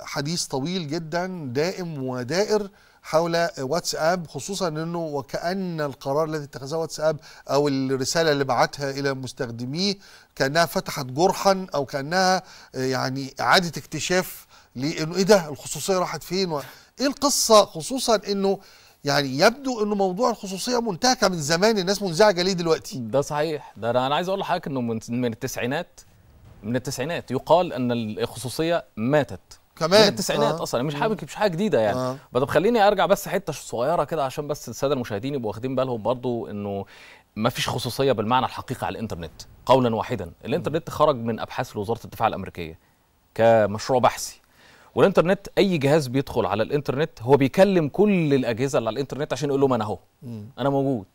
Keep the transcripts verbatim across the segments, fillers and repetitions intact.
حديث طويل جدا دائم ودائر حول واتساب، خصوصا انه وكأن القرار الذي اتخذه واتساب او الرسالة اللي بعتها الى مستخدميه كأنها فتحت جرحا او كأنها يعني اعادة اكتشاف لانه ايه ده الخصوصية راحت فين و... ايه القصة، خصوصا انه يعني يبدو انه موضوع الخصوصية منتهكة من زمان، الناس منزعجة ليه دلوقتي؟ ده صحيح، ده انا عايز اقول لحضرتك انه من, من التسعينات من التسعينات يقال ان الخصوصية ماتت كمان من التسعينات آه. اصلا مش حاجه مش حاجه جديده يعني آه. طب خليني ارجع بس حته صغيره كده عشان بس الساده المشاهدين يبقوا واخدين بالهم برضو انه ما فيش خصوصيه بالمعنى الحقيقي على الانترنت قولا واحدا. الانترنت خرج من ابحاث لوزاره الدفاع الامريكيه كمشروع بحثي، والانترنت اي جهاز بيدخل على الانترنت هو بيكلم كل الاجهزه اللي على الانترنت عشان يقول لهم انا اهو انا موجود.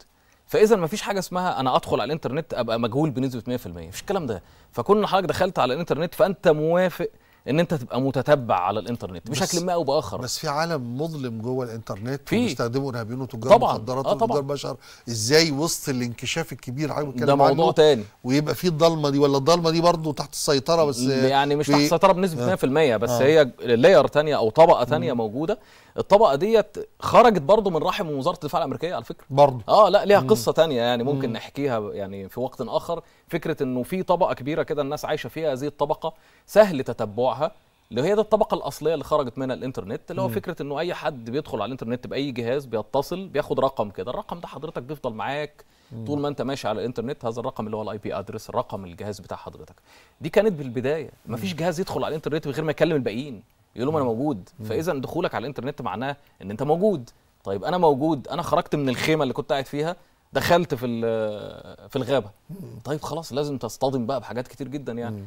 فاذا ما فيش حاجه اسمها انا ادخل على الانترنت ابقى مجهول بنسبه مية في المية، مفيش الكلام ده. فكون حضرتك دخلت على الانترنت فانت موافق ان انت تبقى متتبع على الانترنت بشكل ما او باخر. بس في عالم مظلم جوه الانترنت بيستخدموا ارهابيين وتجار مخدرات وتجار بشر. ازاي وسط الانكشاف الكبير عايز اتكلم عنه ده موضوع تاني ويبقى في الضلمه دي، ولا الضلمه دي برضه تحت السيطره بس يعني مش تحت السيطره بنسبه مية في المية بس آه. هي لاير ثانيه او طبقه ثانيه موجوده. الطبقه ديت خرجت برضه من رحم وزاره الدفاع الامريكيه على فكره برضه اه لا ليها قصه ثانيه يعني ممكن مم. نحكيها يعني في وقت اخر. فكره انه في طبقه كبيره كده الناس عايشه فيها، هذه الطبقه سهل تتبعها اللي هي ده الطبقه الاصليه اللي خرجت منها الانترنت، اللي هو مم. فكره انه اي حد بيدخل على الانترنت باي جهاز بيتصل بياخد رقم كده، الرقم ده حضرتك بيفضل معاك مم. طول ما انت ماشي على الانترنت، هذا الرقم اللي هو الاي بي ادرس رقم الجهاز بتاع حضرتك. دي كانت بالبدايه ما فيش جهاز يدخل على الانترنت من غير ما يكلم الباقيين يقول لهم انا موجود. فاذا دخولك على الانترنت معناه ان انت موجود. طيب انا موجود، انا خرجت من الخيمه اللي كنت قاعد فيها دخلت في في الغابه، طيب خلاص لازم تصطدم بقى بحاجات كتير جدا يعني مم.